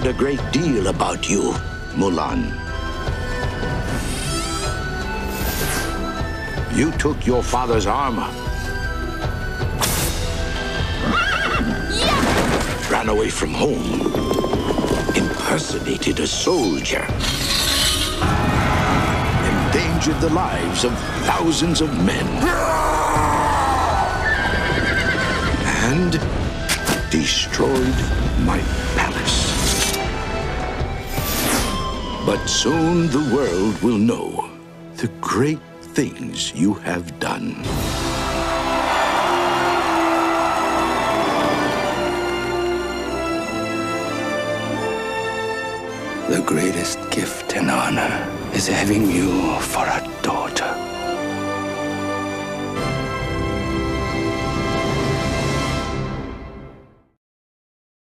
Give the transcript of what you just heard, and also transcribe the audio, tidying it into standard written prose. heard a great deal about you, Mulan. You took your father's armor. Ran away from home. Impersonated a soldier. Endangered the lives of thousands of men. And destroyed my palace. But soon the world will know the great things you have done. The greatest gift and honor is having you for a daughter.